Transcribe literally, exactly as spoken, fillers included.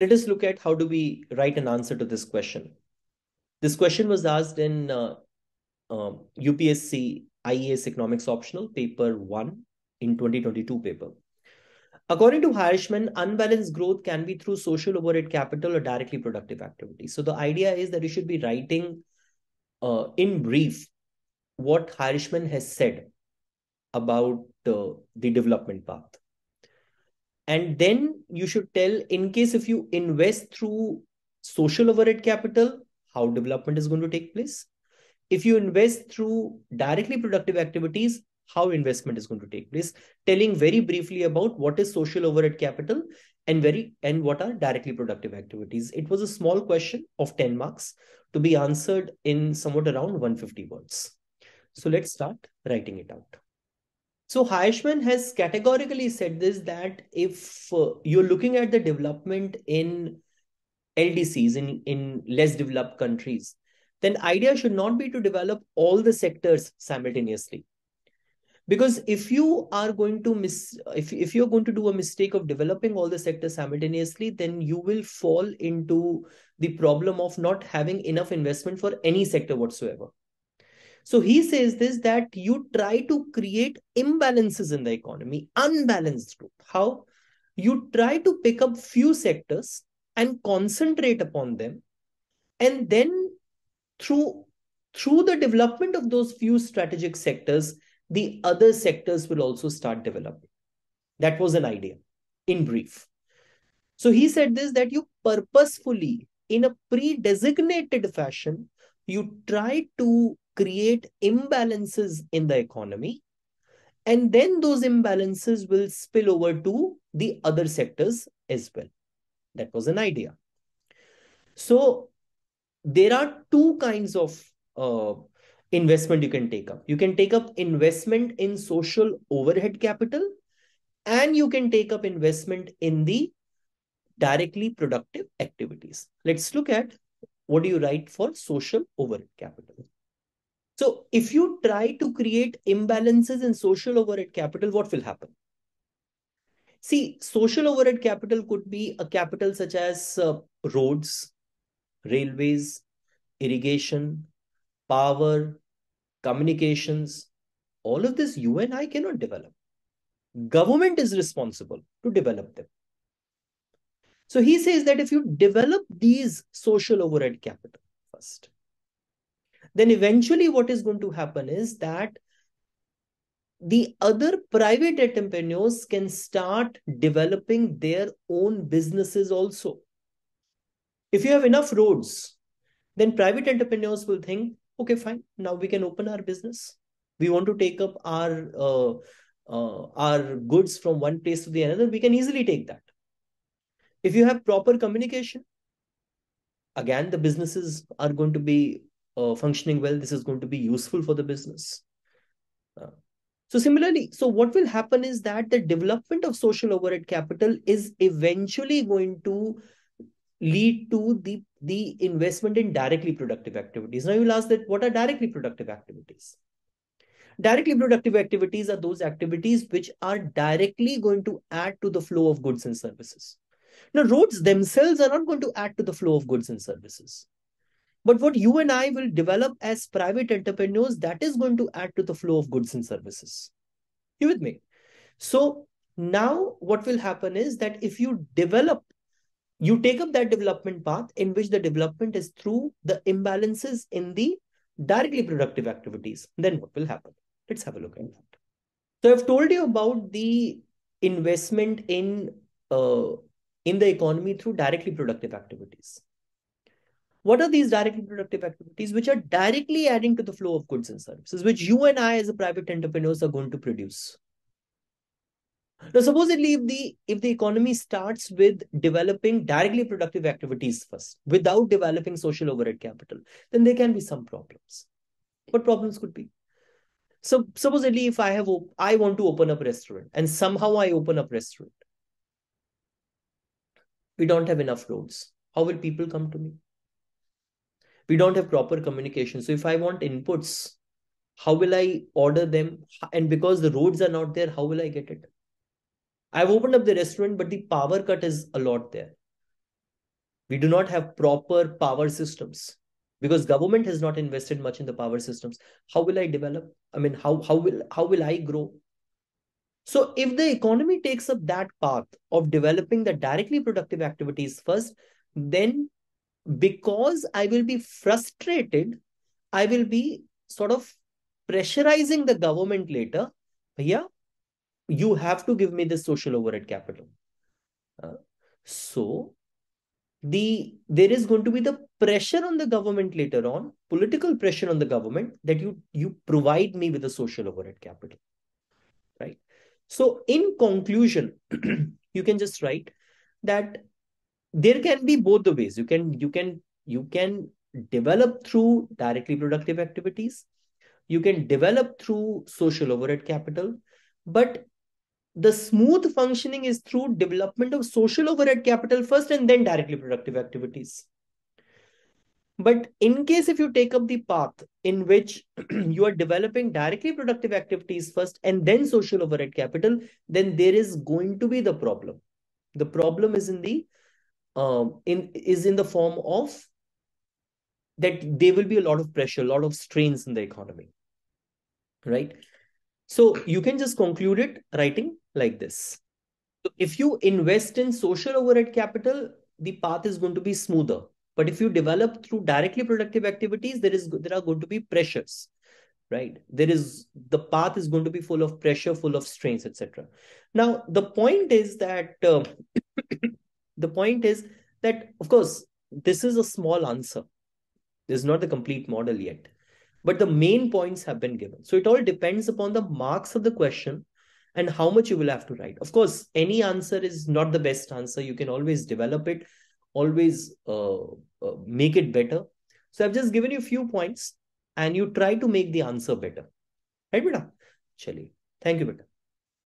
Let us look at how do we write an answer to this question. This question was asked in uh, uh, U P S C I E S Economics Optional Paper one in twenty twenty-two paper. According to Hirschman, unbalanced growth can be through social overhead capital or directly productive activity. So the idea is that you should be writing uh, in brief what Hirschman has said about uh, the development path. And then you should tell, in case if you invest through social overhead capital, how development is going to take place. If you invest through directly productive activities, how investment is going to take place, telling very briefly about what is social overhead capital and very and what are directly productive activities. It was a small question of ten marks to be answered in somewhat around one hundred fifty words. So let's start writing it out. So Hirschman has categorically said this, that if uh, you're looking at the development in L D Cs, in, in less developed countries, then idea should not be to develop all the sectors simultaneously. Because if you are going to miss, if, if you're going to do a mistake of developing all the sectors simultaneously, then you will fall into the problem of not having enough investment for any sector whatsoever. So he says this, that you try to create imbalances in the economy, unbalanced growth. How? You try to pick up few sectors and concentrate upon them. And then through, through the development of those few strategic sectors, the other sectors will also start developing. That was an idea in brief. So he said this, that you purposefully, in a pre-designated fashion, you try to create imbalances in the economy, and then those imbalances will spill over to the other sectors as well. That was an idea. So there are two kinds of uh, investment you can take up. You can take up investment in social overhead capital, and you can take up investment in the directly productive activities. Let's look at what do you write for social overhead capital. So if you try to create imbalances in social overhead capital, what will happen? See, social overhead capital could be a capital such as uh, roads, railways, irrigation, power, communications. All of this you and I cannot develop. Government is responsible to develop them. So he says that if you develop these social overhead capital first, then eventually what is going to happen is that the other private entrepreneurs can start developing their own businesses also. If you have enough roads, then private entrepreneurs will think, okay, fine, now we can open our business. We want to take up our, uh, uh, our goods from one place to the another. We can easily take that. If you have proper communication, again, the businesses are going to be uh, functioning well. This is going to be useful for the business. Uh, so similarly, so what will happen is that the development of social overhead capital is eventually going to lead to the, the investment in directly productive activities. Now you'll ask that what are directly productive activities? Directly productive activities are those activities which are directly going to add to the flow of goods and services. Now roads themselves are not going to add to the flow of goods and services. But what you and I will develop as private entrepreneurs, that is going to add to the flow of goods and services. You with me? So now what will happen is that if you develop you take up that development path in which the development is through the imbalances in the directly productive activities, then what will happen? Let's have a look at that. So I've told you about the investment in, uh, in the economy through directly productive activities. What are these directly productive activities which are directly adding to the flow of goods and services, which you and I as a private entrepreneurs are going to produce? Now, supposedly, if the, if the economy starts with developing directly productive activities first, without developing social overhead capital, then there can be some problems. What problems could be? So, supposedly, if I have, I want to open up a restaurant and somehow I open up a restaurant, we don't have enough roads. How will people come to me? We don't have proper communication. So, if I want inputs, how will I order them? And because the roads are not there, how will I get it? I've opened up the restaurant, but the power cut is a lot there. We do not have proper power systems because government has not invested much in the power systems. How will I develop? I mean, how, how will, how will I grow? So if the economy takes up that path of developing the directly productive activities first, then because I will be frustrated, I will be sort of pressurizing the government later. Yeah, you have to give me this social overhead capital. Uh, so the there is going to be the pressure on the government later on, political pressure on the government that you, you provide me with the social overhead capital, right? So in conclusion, you can just write that there can be both the ways. You can, you can, you can develop through directly productive activities. You can develop through social overhead capital, but the smooth functioning is through development of social overhead capital first and then directly productive activities. But in case if you take up the path in which you are developing directly productive activities first and then social overhead capital, then there is going to be the problem. The problem is in the um, in is in the form of that there will be a lot of pressure, a lot of strains in the economy, right? So you can just conclude it writing like this. If you invest in social overhead capital, the path is going to be smoother. But if you develop through directly productive activities, there is there are going to be pressures, right? There is the path is going to be full of pressure, full of strains, et cetera. Now the point is that uh, the point is that of course this is a small answer. This is not the complete model yet, but the main points have been given. So it all depends upon the marks of the question and how much you will have to write. Of course, any answer is not the best answer. You can always develop it, always uh, uh, make it better. So I've just given you a few points and you try to make the answer better. Right, beta? Chali. Thank you, beta.